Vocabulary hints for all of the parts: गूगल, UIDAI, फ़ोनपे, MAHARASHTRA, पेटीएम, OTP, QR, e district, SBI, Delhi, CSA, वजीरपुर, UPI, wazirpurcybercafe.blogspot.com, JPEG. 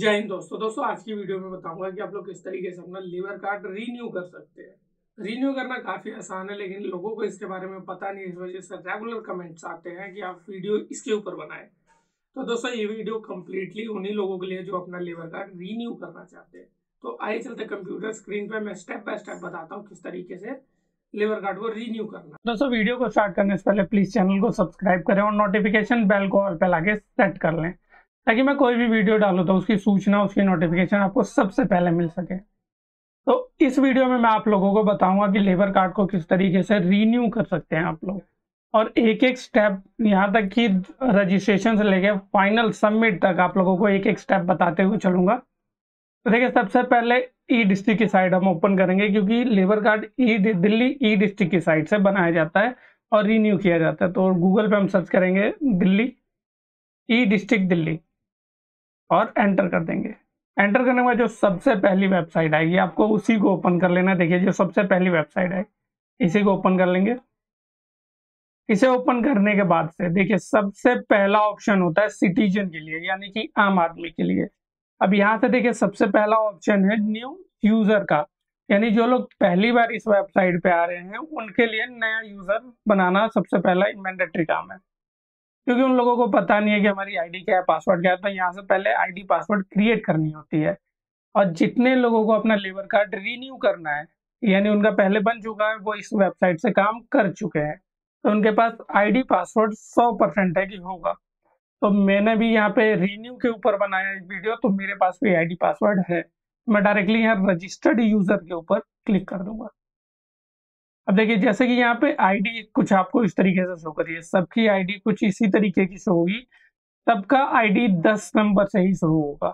जय हिंद दोस्तों, आज की वीडियो में बताऊंगा कि आप लोग किस तरीके से अपना लेबर कार्ड रीन्यू कर सकते हैं। रीन्यू करना काफ़ी आसान है, लेकिन लोगों को इसके बारे में पता नहीं, इस वजह से रेगुलर कमेंट्स आते हैं कि आप वीडियो इसके ऊपर बनाएं। तो दोस्तों ये वीडियो कम्प्लीटली उन्हीं लोगों के लिए जो अपना लेबर कार्ड रीन्यू करना चाहते हैं। तो आइए चलते कंप्यूटर स्क्रीन पर, मैं स्टेप बाय स्टेप बताता हूँ किस तरीके से लेबर कार्ड को रीन्यू करना। दोस्तों वीडियो को स्टार्ट करने से पहले प्लीज़ चैनल को सब्सक्राइब करें और नोटिफिकेशन बेल को ऑल पे लाके सेट कर लें, ताकि मैं कोई भी वीडियो डालूँ तो उसकी सूचना, उसकी नोटिफिकेशन आपको सबसे पहले मिल सके। तो इस वीडियो में मैं आप लोगों को बताऊंगा कि लेबर कार्ड को किस तरीके से रीन्यू कर सकते हैं आप लोग, और एक एक स्टेप, यहाँ तक कि रजिस्ट्रेशन से लेकर फाइनल सबमिट तक आप लोगों को एक एक स्टेप बताते हुए चलूँगा। तो देखिए, सबसे पहले ई डिस्ट्रिक्ट की साइट हम ओपन करेंगे, क्योंकि लेबर कार्ड दिल्ली ई डिस्ट्रिक्ट की साइट से बनाया जाता है और रीन्यू किया जाता है। तो गूगल पर हम सर्च करेंगे दिल्ली ई डिस्ट्रिक्ट दिल्ली और एंटर कर देंगे। एंटर करने के बाद जो सबसे पहली वेबसाइट आएगी आपको उसी को ओपन कर लेना। देखिए जो सबसे पहली वेबसाइट है इसी को ओपन कर लेंगे। इसे ओपन करने के बाद से देखिए सबसे पहला ऑप्शन होता है सिटीजन के लिए, यानी कि आम आदमी के लिए। अब यहाँ से देखिए सबसे पहला ऑप्शन है न्यू यूजर का, यानी जो लोग पहली बार इस वेबसाइट पे आ रहे हैं उनके लिए नया यूजर बनाना सबसे पहला मैंडेटरी काम है, क्योंकि उन लोगों को पता नहीं है कि हमारी आईडी क्या है, पासवर्ड क्या है। तो यहाँ से पहले आईडी पासवर्ड क्रिएट करनी होती है। और जितने लोगों को अपना लेबर कार्ड रीन्यू करना है, यानी उनका पहले बन चुका है, वो इस वेबसाइट से काम कर चुके हैं, तो उनके पास आईडी पासवर्ड 100% है कि होगा। तो मैंने भी यहाँ पे रीन्यू के ऊपर बनाया एक वीडियो, तो मेरे पास भी आईडी पासवर्ड है। मैं डायरेक्टली यहाँ रजिस्टर्ड यूजर के ऊपर क्लिक कर दूंगा। अब देखिए जैसे कि यहाँ पे आईडी कुछ आपको इस तरीके से शो कर रही है, सबकी आईडी कुछ इसी तरीके की शो होगी। सबका आईडी 10 नंबर से ही शुरू होगा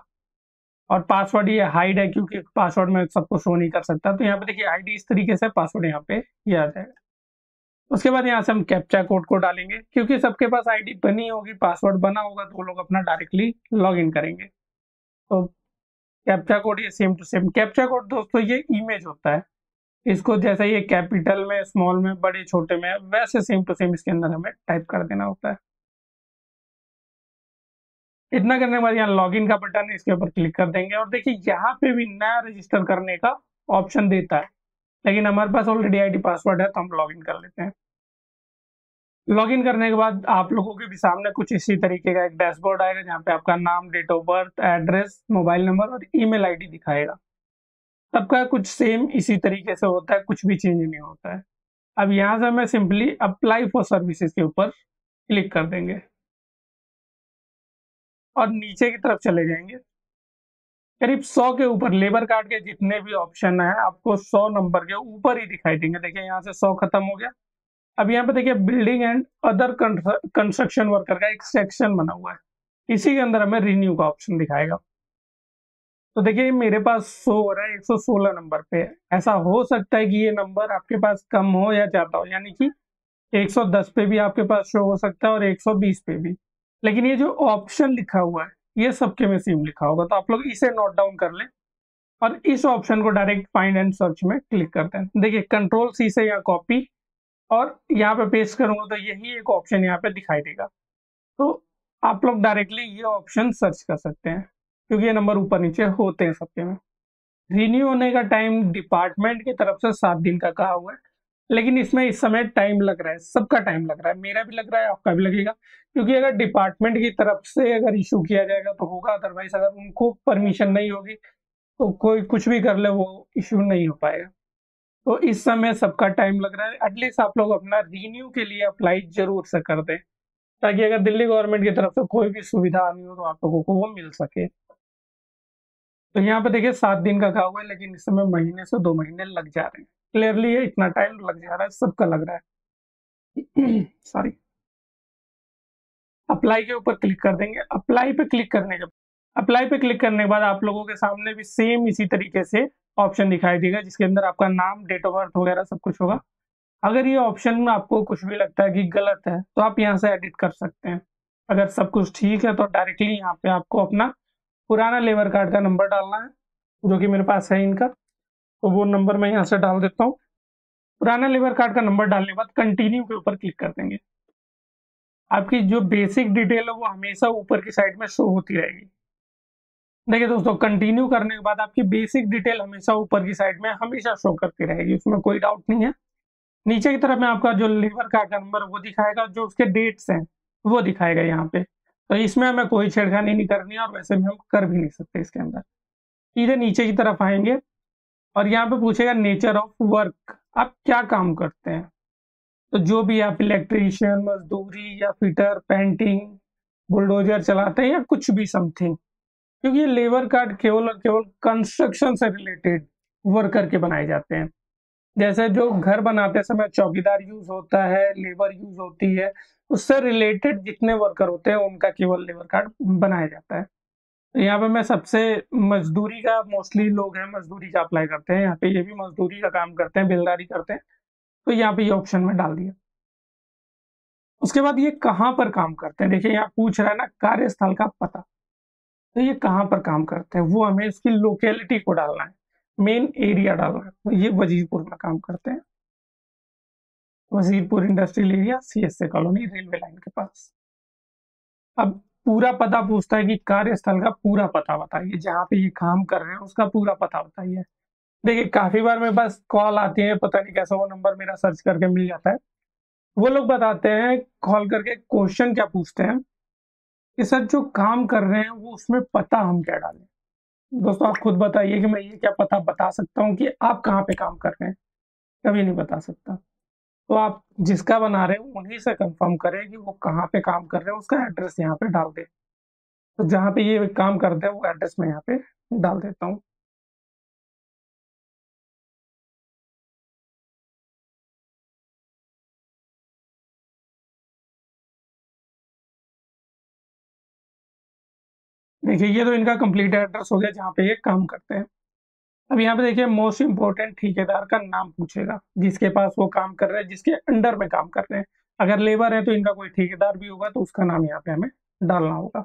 और पासवर्ड ये हाइड है, क्योंकि पासवर्ड में सबको शो नहीं कर सकता। तो यहाँ पे देखिए आईडी इस तरीके से, पासवर्ड यहाँ पे ये आ जाएगा। उसके बाद यहाँ से हम कैप्चा कोड को डालेंगे, क्योंकि सबके पास आईडी बनी होगी, पासवर्ड बना होगा, तो वो लोग अपना डायरेक्टली लॉग इन करेंगे। तो कैप्चा कोड ये same to same captcha code दोस्तों ये इमेज होता है, इसको जैसे ये कैपिटल में, स्मॉल में, बड़े छोटे में, वैसे सेम टू सेम इसके अंदर हमें टाइप कर देना होता है। इतना करने के बाद यहाँ लॉगिन का बटन है, इसके ऊपर क्लिक कर देंगे। और देखिए यहाँ पे भी नया रजिस्टर करने का ऑप्शन देता है, लेकिन हमारे पास ऑलरेडी आईडी पासवर्ड है तो हम लॉगिन कर लेते हैं। लॉगिन करने के बाद आप लोगों के भी सामने कुछ इसी तरीके का एक डैशबोर्ड आएगा, जहाँ पे आपका नाम, date of birth, address, mobile number और ईमेल आईडी दिखाएगा। सबका कुछ सेम इसी तरीके से होता है, कुछ भी चेंज नहीं होता है। अब यहाँ से हमें सिंपली अप्लाई फॉर सर्विसेज के ऊपर क्लिक कर देंगे और नीचे की तरफ चले जाएंगे। करीब 100 के ऊपर लेबर कार्ड के जितने भी ऑप्शन हैं आपको 100 नंबर के ऊपर ही दिखाई देंगे। देखिए यहाँ से 100 खत्म हो गया। अब यहाँ पे देखिए building and other construction worker का एक सेक्शन बना हुआ है, इसी के अंदर हमें रिन्यू का ऑप्शन दिखाएगा। तो देखिए मेरे पास 100 हो रहा है, 116 नंबर पे है। ऐसा हो सकता है कि ये नंबर आपके पास कम हो या ज़्यादा हो, यानी कि 110 पे भी आपके पास शो हो सकता है और 120 पे भी। लेकिन ये जो ऑप्शन लिखा हुआ है ये सबके में सेम लिखा होगा, तो आप लोग इसे नोट डाउन कर लें और इस ऑप्शन को डायरेक्ट फाइंड एंड सर्च में क्लिक करते हैं। देखिए कंट्रोल-C से यहाँ कॉपी और यहाँ पे पेस्ट करूँगा तो यही एक ऑप्शन यहाँ पर दिखाई देगा। तो आप लोग डायरेक्टली ये ऑप्शन सर्च कर सकते हैं, क्योंकि ये नंबर ऊपर नीचे होते हैं सबके में। रिन्यू होने का टाइम डिपार्टमेंट की तरफ से 7 दिन का कहा हुआ है, लेकिन इसमें इस समय टाइम लग रहा है, सबका टाइम लग रहा है, मेरा भी लग रहा है, आपका भी लगेगा। क्योंकि अगर डिपार्टमेंट की तरफ से अगर इशू किया जाएगा तो होगा, अदरवाइज अगर उनको परमिशन नहीं होगी तो कोई कुछ भी कर ले वो इशू नहीं हो पाएगा। तो इस समय सबका टाइम लग रहा है। एटलीस्ट आप लोग अपना रिन्यू के लिए अप्लाई जरूर से कर दें, ताकि अगर दिल्ली गवर्नमेंट की तरफ से कोई भी सुविधा आनी हो तो आप लोगों को वो मिल सके। तो यहाँ पे देखिए 7 दिन का कहा हुआ है, लेकिन इस समय महीने से 2 महीने लग जा रहे हैं। क्लियरली ये इतना टाइम लग जा रहा है, सबका लग रहा है। सॉरी, अप्लाई के ऊपर क्लिक कर देंगे। अप्लाई पे क्लिक करने के बाद आप लोगों के सामने भी सेम इसी तरीके से ऑप्शन दिखाई देगा, जिसके अंदर आपका नाम, डेट ऑफ बर्थ वगैरह सब कुछ होगा। अगर ये ऑप्शन में आपको कुछ भी लगता है कि गलत है तो आप यहाँ से एडिट कर सकते हैं। अगर सब कुछ ठीक है तो डायरेक्टली यहाँ पे आपको अपना पुराना लेबर कार्ड का नंबर डालना है, जो कि मेरे पास है इनका, तो वो नंबर मैं यहाँ से डाल देता हूँ। पुराना लेबर कार्ड का नंबर डालने के बाद कंटिन्यू के ऊपर क्लिक कर देंगे। आपकी जो बेसिक डिटेल है वो हमेशा ऊपर की साइड में शो होती रहेगी। देखिए दोस्तों, कंटिन्यू करने के बाद आपकी बेसिक डिटेल हमेशा ऊपर की साइड में हमेशा शो करती रहेगी, उसमें कोई डाउट नहीं है। नीचे की तरफ में आपका जो लीवर का नंबर वो दिखाएगा, जो उसके डेट्स हैं वो दिखाएगा यहाँ पे, तो इसमें हमें कोई छेड़खानी नहीं करनी है और वैसे भी हम कर भी नहीं सकते। इसके अंदर सीधे नीचे की तरफ आएंगे और यहाँ पे पूछेगा नेचर ऑफ वर्क, आप क्या काम करते हैं। तो जो भी आप इलेक्ट्रीशियन, मजदूरी या फिटर, पेंटिंग, बुलडोजर चलाते हैं या कुछ भी समथिंग, क्योंकि ये लेबर कार्ड केवल और केवल कंस्ट्रक्शन से रिलेटेड वर्कर के बनाए जाते हैं। जैसे जो घर बनाते समय चौकीदार यूज होता है, लेबर यूज होती है, उससे रिलेटेड जितने वर्कर होते हैं उनका केवल लेबर कार्ड बनाया जाता है। तो यहाँ पे मैं सबसे मजदूरी का, मोस्टली लोग हैं मजदूरी का अप्लाई करते हैं, यहाँ पे ये भी मजदूरी का काम करते हैं, बेलदारी करते हैं, तो यहाँ पे ये ऑप्शन में डाल दिया। उसके बाद ये कहाँ पर काम करते हैं, देखिए यहाँ पूछ रहा है ना कार्यस्थल का पता, तो ये कहाँ पर काम करते हैं वो हमें इसकी लोकेलिटी को डालना है, मेन एरिया डालना है। तो ये वजीरपुर में काम करते हैं, वजीरपुर industrial area, CSA colony, railway line के पास। अब पूरा पता पूछता है कि कार्यस्थल का पूरा पता बताइए, जहाँ पे ये काम कर रहे हैं उसका पूरा पता बताइए। देखिए काफी बार मेरे पास कॉल आती है, पता नहीं कैसा वो नंबर मेरा सर्च करके मिल जाता है, वो लोग बताते हैं कॉल करके क्वेश्चन क्या पूछते हैं कि सर जो काम कर रहे हैं वो उसमें पता हम क्या डालें। दोस्तों आप खुद बताइए कि मैं ये क्या पता बता सकता हूँ कि आप कहाँ पे काम कर रहे हैं, कभी नहीं बता सकता। तो आप जिसका बना रहे हो उन्हीं से कंफर्म करें कि वो कहाँ पे काम कर रहे हैं, उसका एड्रेस यहाँ पे डाल दे। तो जहाँ पे ये काम करते हैं वो एड्रेस मैं यहाँ पे डाल देता हूँ। देखिए ये तो इनका कंप्लीट एड्रेस हो गया जहाँ पे ये काम करते हैं। अब यहाँ पे देखिए मोस्ट इम्पोर्टेंट ठेकेदार का नाम पूछेगा, जिसके पास वो काम कर रहे हैं, जिसके अंडर में काम कर रहे हैं। अगर लेबर है तो इनका कोई ठेकेदार भी होगा, तो उसका नाम यहाँ पे हमें डालना होगा।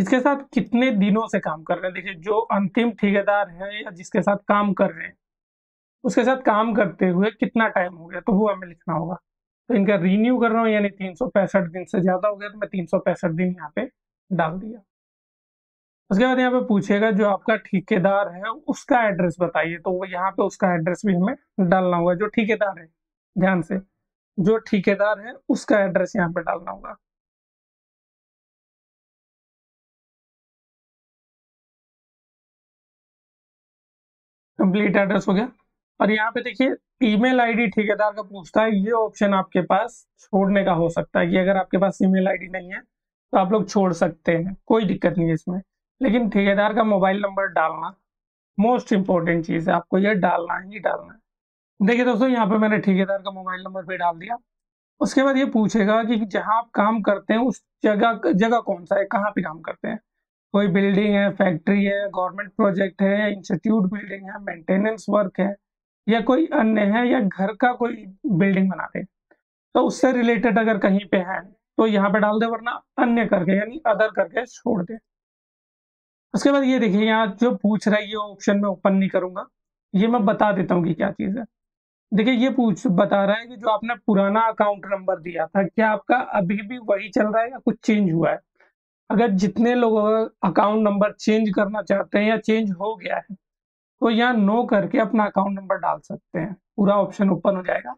इसके साथ कितने दिनों से काम कर रहे हैं, देखिए जो अंतिम ठेकेदार है या जिसके साथ काम कर रहे हैं उसके साथ काम करते हुए कितना टाइम हो गया, तो वो हमें लिखना होगा। तो इनका रिन्यू कर रहा हूँ, यानी 365 दिन से ज़्यादा हो गया, तो मैं 365 दिन यहाँ पे डाल दिया। उसके बाद यहाँ पे पूछेगा जो आपका ठेकेदार है उसका एड्रेस बताइए, तो वो यहाँ पे उसका एड्रेस भी हमें डालना होगा। जो ठेकेदार है, ध्यान से, जो ठेकेदार है उसका एड्रेस यहाँ पे डालना होगा। कंप्लीट एड्रेस हो गया। और यहाँ पे देखिए ईमेल आईडी ठेकेदार का पूछता है, ये ऑप्शन आपके पास छोड़ने का हो सकता है कि अगर आपके पास ईमेल आईडी नहीं है तो आप लोग छोड़ सकते हैं, कोई दिक्कत नहीं है इसमें। लेकिन ठेकेदार का मोबाइल नंबर डालना मोस्ट इम्पोर्टेंट चीज़ है, आपको ये डालना ही डालना है। देखिए दोस्तों यहाँ पे मैंने ठेकेदार का मोबाइल नंबर भी डाल दिया। उसके बाद ये पूछेगा कि जहाँ आप काम करते हैं उस जगह कौन सा है, कहाँ पर काम करते हैं, कोई बिल्डिंग है, फैक्ट्री है, गवर्नमेंट प्रोजेक्ट है, इंस्टीट्यूट बिल्डिंग है, मेंटेनेंस वर्क है या कोई अन्य है, या घर का कोई बिल्डिंग बना रहे, तो उससे रिलेटेड अगर कहीं पे है तो यहाँ पे डाल दे, वरना अन्य करके यानी अदर करके छोड़ दे। उसके बाद ये देखिए यहाँ जो पूछ रहा है ये ऑप्शन में ओपन नहीं करूँगा, ये मैं बता देता हूँ कि क्या चीज़ है। देखिए ये बता रहा है कि जो आपने पुराना अकाउंट नंबर दिया था क्या आपका अभी भी वही चल रहा है या कुछ चेंज हुआ है। अगर जितने लोग अकाउंट नंबर चेंज करना चाहते हैं या चेंज हो गया है तो यहाँ नो करके अपना अकाउंट नंबर डाल सकते हैं, पूरा ऑप्शन ओपन हो जाएगा।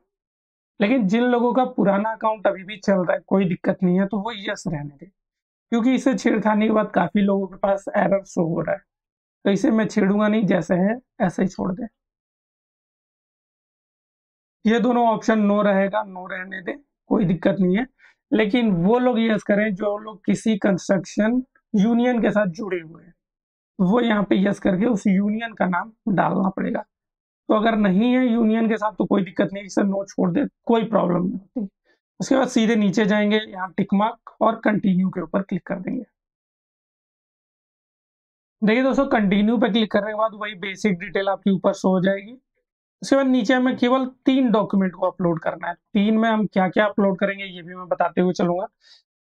लेकिन जिन लोगों का पुराना अकाउंट अभी भी चल रहा है कोई दिक्कत नहीं है, तो वो यस रहने दें, क्योंकि इसे छेड़खानी के बाद काफ़ी लोगों के पास एरर शो हो रहा है, तो इसे मैं छेड़ूंगा नहीं, जैसे है ऐसे ही छोड़ दें। ये दोनों ऑप्शन नो रहेगा, नो रहने दें, कोई दिक्कत नहीं है। लेकिन वो लोग यस करें जो लोग किसी कंस्ट्रक्शन यूनियन के साथ जुड़े हुए हैं, वो यहाँ पे यस करके उस यूनियन का नाम डालना पड़ेगा। तो अगर नहीं है यूनियन के साथ तो कोई दिक्कत नहीं, इसे नो छोड़ दे, कोई प्रॉब्लम नहीं होती। उसके बाद सीधे नीचे जाएंगे, यहाँ टिक मार्क और कंटिन्यू के ऊपर क्लिक कर देंगे। देखिए दोस्तों कंटिन्यू पे क्लिक करने के बाद वही बेसिक डिटेल आपके ऊपर शो हो जाएगी। उसके बाद नीचे हमें केवल 3 डॉक्यूमेंट को अपलोड करना है। 3 में हम क्या क्या अपलोड करेंगे ये भी मैं बताते हुए चलूंगा।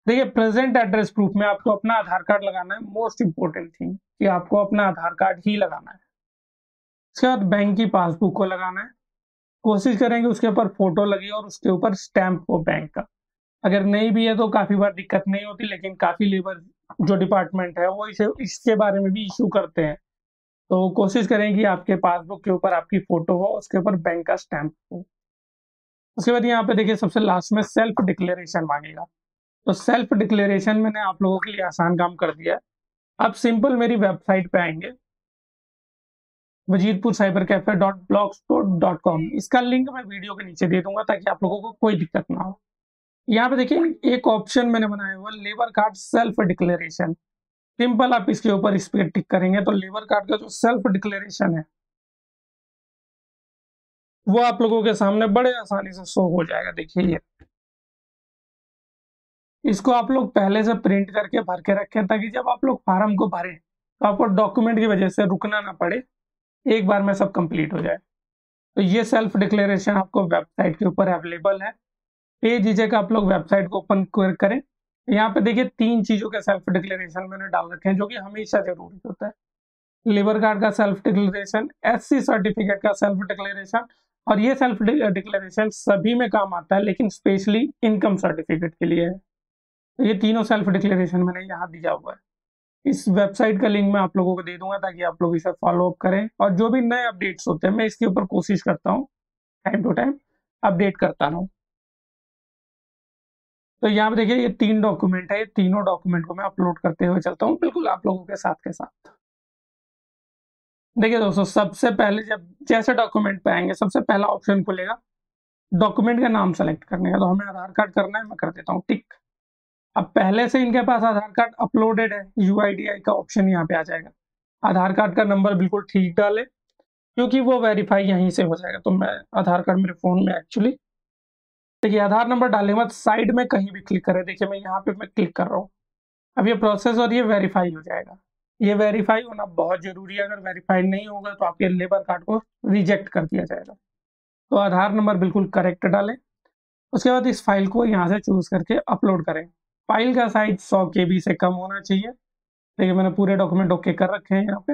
देखिए प्रेजेंट एड्रेस प्रूफ में आपको अपना आधार कार्ड लगाना है, मोस्ट इम्पोर्टेंट थिंग कि आपको अपना आधार कार्ड ही लगाना है। उसके बाद बैंक की पासबुक को लगाना है, कोशिश करेंगे उसके ऊपर फोटो लगी और उसके ऊपर स्टैंप हो बैंक का। अगर नहीं भी है तो काफ़ी बार दिक्कत नहीं होती, लेकिन काफ़ी लेबर जो डिपार्टमेंट है वो इसे इसके बारे में भी इशू करते हैं। तो कोशिश करें कि आपके पासबुक के ऊपर आपकी फोटो हो, उसके ऊपर बैंक का स्टैंप हो। उसके बाद यहाँ पे देखिए सबसे लास्ट में सेल्फ डिक्लेरेशन मांगेगा। तो सेल्फ डिक्लेरेशन मैंने आप लोगों के लिए आसान काम कर दिया है। आप सिंपल मेरी वेबसाइट पे आएंगे wazirpurcybercafe.blogspot.com, इसका लिंक मैं वीडियो के नीचे दे दूंगा ताकि आप लोगों को कोई दिक्कत ना हो। यहाँ पे देखिए एक ऑप्शन मैंने बनाया हुआ labour card self declaration. Simple आप इसके ऊपर इस पर टिक करेंगे तो लेबर कार्ड का जो सेल्फ डिक्लेरेशन है वो आप लोगों के सामने बड़े आसानी से शो हो जाएगा। देखिए ये, इसको आप लोग पहले से प्रिंट करके भर के रखें ताकि जब आप लोग फार्म को भरें तो आपको डॉक्यूमेंट की वजह से रुकना ना पड़े, एक बार में सब कंप्लीट हो जाए। तो ये सेल्फ डिक्लेरेशन आपको वेबसाइट के ऊपर अवेलेबल है। पेज हिचक आप लोग वेबसाइट को ओपन करें। यहाँ पे देखिए 3 चीज़ों के सेल्फ डिक्लेरेशन मैंने डाल रखे हैं जो कि हमेशा जरूरी होता है। लेबर कार्ड का सेल्फ डिक्लेरेशन, SC सर्टिफिकेट का सेल्फ डिक्लेरेशन, और ये सेल्फ डिक्लेरेशन सभी में काम आता है लेकिन स्पेशली इनकम सर्टिफिकेट के लिए है। तो ये तीनों सेल्फ डिक्लेरेशन मैंने यहाँ दिया हुआ है। इस वेबसाइट का लिंक मैं आप लोगों को दे दूंगा ताकि आप लोग इसे फॉलोअप करें, और जो भी नए अपडेट्स होते हैं मैं इसके ऊपर कोशिश करता हूँ टाइम टू टाइम अपडेट करता रहूँ। तो यहाँ पे देखिए ये 3 डॉक्यूमेंट है, ये तीनों डॉक्यूमेंट को मैं अपलोड करते हुए चलता हूँ बिल्कुल आप लोगों के साथ देखिए दोस्तों सबसे पहले जैसे डॉक्यूमेंट पे आएंगे सबसे पहला ऑप्शन खुलेगा डॉक्यूमेंट का नाम सेलेक्ट करने का। तो हमें आधार कार्ड करना है, मैं कर देता हूँ टिक। अब पहले से इनके पास आधार कार्ड अपलोडेड है, UIDAI का ऑप्शन यहाँ पे आ जाएगा। आधार कार्ड का नंबर बिल्कुल ठीक डाले क्योंकि वो वेरीफाई यहीं से हो जाएगा। तो मैं आधार कार्ड मेरे फ़ोन में एक्चुअली देखिए आधार नंबर डालने के बाद साइड में कहीं भी क्लिक करें। देखिए मैं यहाँ पे क्लिक कर रहा हूँ। अब ये प्रोसेस और ये वेरीफाई हो जाएगा। ये वेरीफाई होना बहुत ज़रूरी है, अगर वेरीफाई नहीं होगा तो आपके लेबर कार्ड को रिजेक्ट कर दिया जाएगा। तो आधार नंबर बिल्कुल करेक्ट डालें। उसके बाद इस फाइल को यहाँ से चूज़ करके अपलोड करें। फाइल का साइज 100 KB से कम होना चाहिए। देखिए मैंने पूरे डॉक्यूमेंट ओके कर रखे हैं। यहाँ पे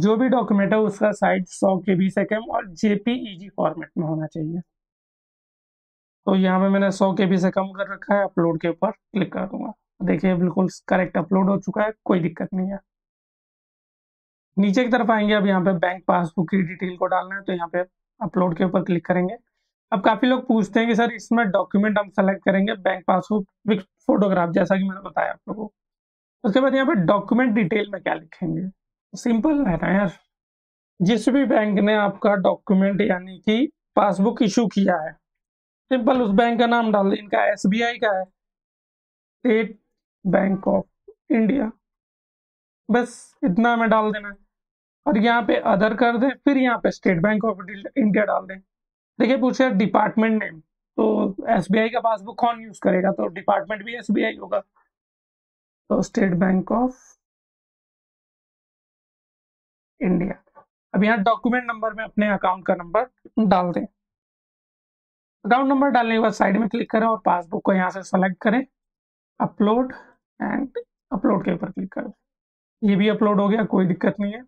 जो भी डॉक्यूमेंट है उसका साइज 100 KB से कम और JPEG फॉर्मेट में होना चाहिए। तो यहाँ पे मैंने 100 KB से कम कर रखा है। अपलोड के ऊपर क्लिक कर दूंगा। देखिए बिल्कुल करेक्ट अपलोड हो चुका है, कोई दिक्कत नहीं है। नीचे की तरफ आएंगे। अब यहाँ पे बैंक पासबुक की डिटेल को डालना है, तो यहाँ पे अपलोड के ऊपर क्लिक करेंगे। अब काफ़ी लोग पूछते हैं कि सर इसमें डॉक्यूमेंट हम सेलेक्ट करेंगे बैंक पासबुक विथ फोटोग्राफ, जैसा कि मैंने बताया आप लोगों को। उसके बाद यहाँ पे डॉक्यूमेंट डिटेल में क्या लिखेंगे, सिंपल है ना यार। जिस भी बैंक ने आपका डॉक्यूमेंट यानी कि पासबुक इशू किया है, सिंपल उस बैंक का नाम डाल दें। इनका SBI का है, स्टेट बैंक ऑफ इंडिया, बस इतना हमें डाल देना है। और यहाँ पे अदर कर दें, फिर यहाँ पे स्टेट बैंक ऑफ इंडिया डाल दें। देखिए पूछे डिपार्टमेंट नेम, तो SBI का पासबुक कौन यूज़ करेगा, तो डिपार्टमेंट भी SBI होगा। तो स्टेट बैंक ऑफ इंडिया। अब यहाँ डॉक्यूमेंट नंबर में अपने अकाउंट का नंबर डाल दें। अकाउंट नंबर डालने के बाद साइड में क्लिक करें और पासबुक को यहाँ से सेलेक्ट करें, अपलोड एंड अपलोड के ऊपर क्लिक करें। ये भी अपलोड हो गया, कोई दिक्कत नहीं है।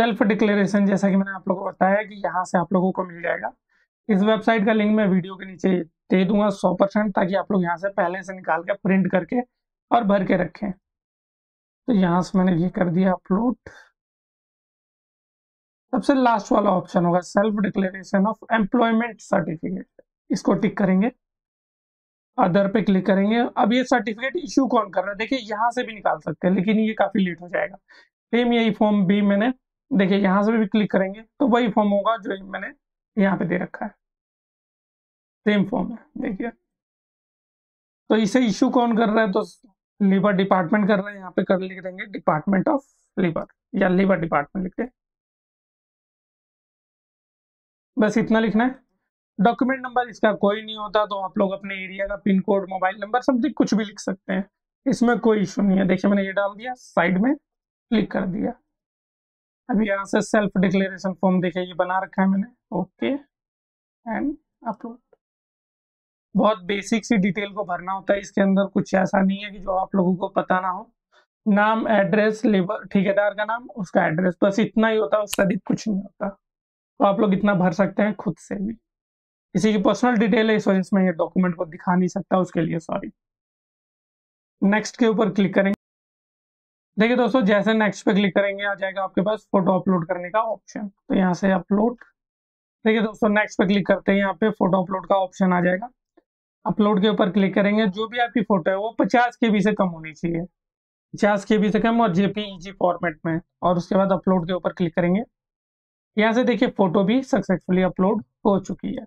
सेल्फ डिक्लेरेशन जैसा कि मैंने आप लोगों को बताया कि यहाँ से आप लोगों को मिल जाएगा। इस वेबसाइट का लिंक मैं वीडियो के नीचे दे दूंगा 100% ताकि आप लोग यहाँ से पहले से निकाल के प्रिंट करके और भर के रखें। तो यहाँ से मैंने ये कर दिया अपलोड। सबसे लास्ट वाला ऑप्शन होगा self declaration of employment certificate, इसको टिक करेंगे, अदर पे क्लिक करेंगे। अब ये सर्टिफिकेट इशू कौन कर रहा है, देखिए यहाँ से भी निकाल सकते हैं लेकिन ये काफ़ी लेट हो जाएगा। सेम यही फॉर्म भी मैंने देखिए यहाँ से भी क्लिक करेंगे तो वही फॉर्म होगा जो मैंने यहाँ पे दे रखा है, सेम फॉर्म है देखिए। तो इसे इशू कौन कर रहा है, तो लेबर डिपार्टमेंट कर रहा है। यहाँ पे लिख देंगे डिपार्टमेंट ऑफ लेबर या लेबर डिपार्टमेंट लिख दें, बस इतना लिखना है। डॉक्यूमेंट नंबर इसका कोई नहीं होता, तो आप लोग अपने एरिया का pin code, mobile number, something कुछ भी लिख सकते हैं, इसमें कोई इशू नहीं है। देखिए मैंने ये डाल दिया, साइड में क्लिक कर दिया। अब यहाँ से सेल्फ डिक्लेरेशन फॉर्म देखिए ये बना रखा है मैंने, ओके एंड अपलोड। बहुत बेसिक सी डिटेल को भरना होता है, इसके अंदर कुछ ऐसा नहीं है कि जो आप लोगों को पता ना हो। नाम, एड्रेस, लेबर ठेकेदार का नाम, उसका एड्रेस, बस इतना ही होता है, उससे अधिक कुछ नहीं होता। तो आप लोग इतना भर सकते हैं खुद से भी। किसी की पर्सनल डिटेल है, इस वजह से मैं ये डॉक्यूमेंट को दिखा नहीं सकता, उसके लिए सॉरी। नेक्स्ट के ऊपर क्लिक करेंगे। देखिए दोस्तों, जैसे नेक्स्ट पे क्लिक करेंगे आ जाएगा आपके पास फोटो अपलोड करने का ऑप्शन। तो यहाँ से अपलोड, देखिए दोस्तों नेक्स्ट पे क्लिक करते हैं, यहाँ पे फोटो अपलोड का ऑप्शन आ जाएगा। अपलोड के ऊपर क्लिक करेंगे। जो भी आपकी फोटो है वो 50 KB से कम होनी चाहिए, 50 KB से कम और JPEG फॉर्मेट में, और उसके बाद अपलोड के ऊपर क्लिक करेंगे। यहाँ से देखिए फोटो भी सक्सेसफुली अपलोड हो चुकी है।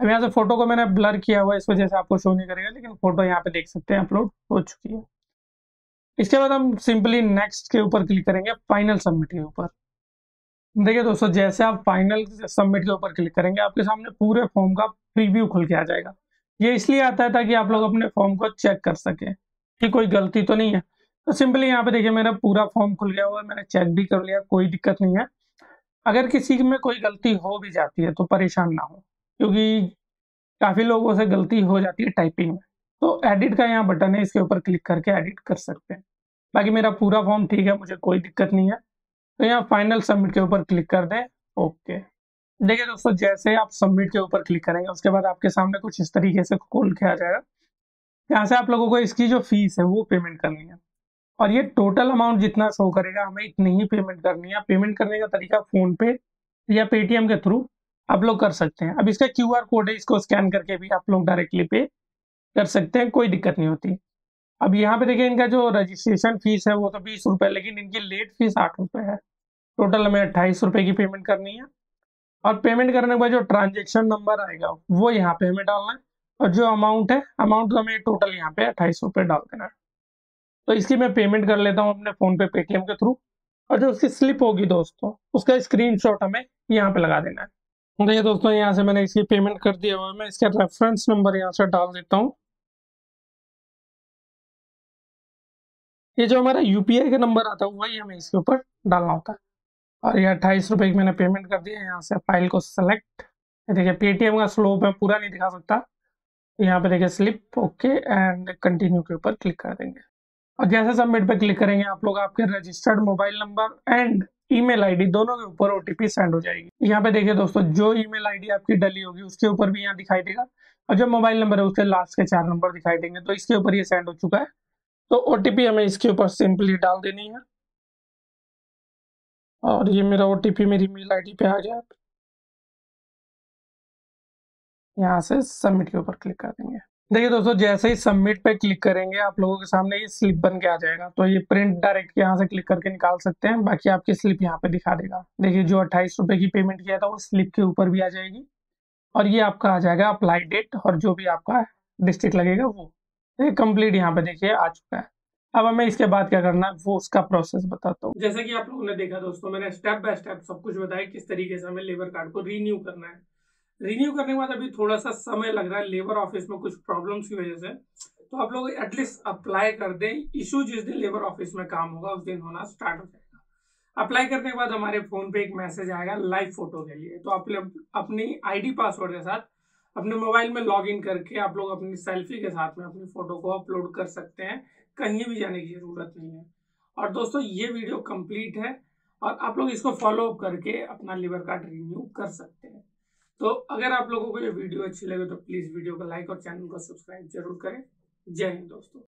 अब यहाँ से फोटो को मैंने ब्लर किया हुआ है, इस वजह से आपको शो नहीं करेगा, लेकिन फोटो यहाँ पे देख सकते हैं अपलोड हो चुकी है। इसके बाद हम सिंपली नेक्स्ट के ऊपर क्लिक करेंगे, फाइनल सबमिट के ऊपर। देखिए दोस्तों, जैसे आप फाइनल सबमिट के ऊपर क्लिक करेंगे आपके सामने पूरे फॉर्म का प्रीव्यू खुल के आ जाएगा। ये इसलिए आता है ताकि आप लोग अपने फॉर्म को चेक कर सकें कि कोई गलती तो नहीं है। तो सिंपली यहाँ पे देखिए मेरा पूरा फॉर्म खुल गया हुआ है, मैंने चेक भी कर लिया, कोई दिक्कत नहीं है। अगर किसी में कोई गलती हो भी जाती है तो परेशान ना हो, क्योंकि काफ़ी लोगों से गलती हो जाती है टाइपिंग में। तो एडिट का यहाँ बटन है, इसके ऊपर क्लिक करके एडिट कर सकते हैं। बाकी मेरा पूरा फॉर्म ठीक है, मुझे कोई दिक्कत नहीं है। तो यहाँ फाइनल सबमिट के ऊपर क्लिक कर दें, ओके। देखिए दोस्तों, जैसे आप सबमिट के ऊपर क्लिक करेंगे उसके बाद आपके सामने कुछ इस तरीके से खोल के आ जाएगा। यहाँ से आप लोगों को इसकी जो फीस है वो पेमेंट करनी है, और ये टोटल अमाउंट जितना शो करेगा हमें इतनी ही पेमेंट करनी है। पेमेंट करने का तरीका फ़ोनपे या पेटीएम के थ्रू आप लोग कर सकते हैं। अब इसका QR कोड है, इसको स्कैन करके भी आप लोग डायरेक्टली पे कर सकते हैं, कोई दिक्कत नहीं होती। अब यहाँ पे देखिए इनका जो रजिस्ट्रेशन फीस है वो तो 20 रुपये, लेकिन इनकी लेट फीस 8 रुपये है। टोटल हमें 28 रुपये की पेमेंट करनी है, और पेमेंट करने के बाद जो ट्रांजेक्शन नंबर आएगा वो यहाँ पे हमें डालना है, और जो अमाउंट है अमाउंट हमें टोटल यहाँ पे 28 रुपये डाल देना है। तो इसकी मैं पेमेंट कर लेता हूँ अपने फ़ोन पे पेटीएम के थ्रू, और जो उसकी स्लिप होगी दोस्तों उसका स्क्रीनशॉट हमें यहाँ पे लगा देना है। देखिए दोस्तों, यहाँ से मैंने इसकी पेमेंट कर दिया हुआ है, मैं इसका रेफरेंस नंबर यहाँ से डाल देता हूँ। ये जो हमारा UPI का नंबर आता है वही हमें इसके ऊपर डालना होता है। और ये 28 रुपये की मैंने पेमेंट कर दी है। यहाँ से फाइल को सेलेक्ट, देखिए पेटीएम का स्लोप मैं पूरा नहीं दिखा सकता, यहाँ पे देखिए स्लिप, ओके एंड कंटिन्यू के ऊपर क्लिक कर देंगे। और जैसे सबमिट पे क्लिक करेंगे आप लोग आपके registered mobile number and email ID दोनों के ऊपर OTP सेंड हो जाएगी। यहाँ पे देखिए दोस्तों, जो email ID आपकी डली होगी उसके ऊपर भी यहाँ दिखाई देगा, और जो मोबाइल नंबर है उसके लास्ट के 4 नंबर दिखाई देंगे। तो इसके ऊपर ये सेंड हो चुका है, तो OTP हमें इसके ऊपर सिंपली डाल देनी है। और ये मेरा OTP मेरी email ID पे आ गया, यहाँ से सबमिट के ऊपर क्लिक कर देंगे। देखिए दोस्तों, जैसे ही सबमिट पे क्लिक करेंगे आप लोगों के सामने ये स्लिप बन के आ जाएगा। तो ये प्रिंट डायरेक्ट यहाँ से क्लिक करके निकाल सकते हैं, बाकी आपकी स्लिप यहाँ पे दिखा देगा। देखिए जो 28 रुपये की पेमेंट किया था वो स्लिप के ऊपर भी आ जाएगी, और ये आपका आ जाएगा अप्लाई डेट, और जो भी आपका डिस्ट्रिक्ट लगेगा वो कंप्लीट यहाँ पे देखिए आ चुका है। अब हमें इसके बाद क्या करना है वो उसका प्रोसेस बताता हूँ। जैसे कि आप लोगों ने देखा दोस्तों, मैंने स्टेप बाय स्टेप सब कुछ बताया किस तरीके से हमें लेबर कार्ड को रीन्यू करना है। रिन्यू करने के बाद अभी थोड़ा सा समय लग रहा है लेबर ऑफिस में कुछ प्रॉब्लम्स की वजह से, तो आप लोग एटलीस्ट अप्लाई कर दें। इशू जिस दिन लेबर ऑफिस में काम होगा उस दिन होना स्टार्ट हो जाएगा। अप्लाई करने के बाद हमारे फ़ोन पे एक मैसेज आएगा लाइव फोटो के लिए, तो आप लोग अपनी ID पासवर्ड के साथ अपने मोबाइल में लॉगिन करके आप लोग अपनी सेल्फी के साथ में अपनी फ़ोटो को अपलोड कर सकते हैं, कहीं भी जाने की ज़रूरत नहीं है। और दोस्तों ये वीडियो कम्प्लीट है, और आप लोग इसको फॉलोअप करके अपना लेबर कार्ड रिन्यू कर सकते हैं। तो अगर आप लोगों को ये वीडियो अच्छी लगे तो प्लीज़ वीडियो को लाइक और चैनल को सब्सक्राइब जरूर करें। जय हिंद दोस्तों।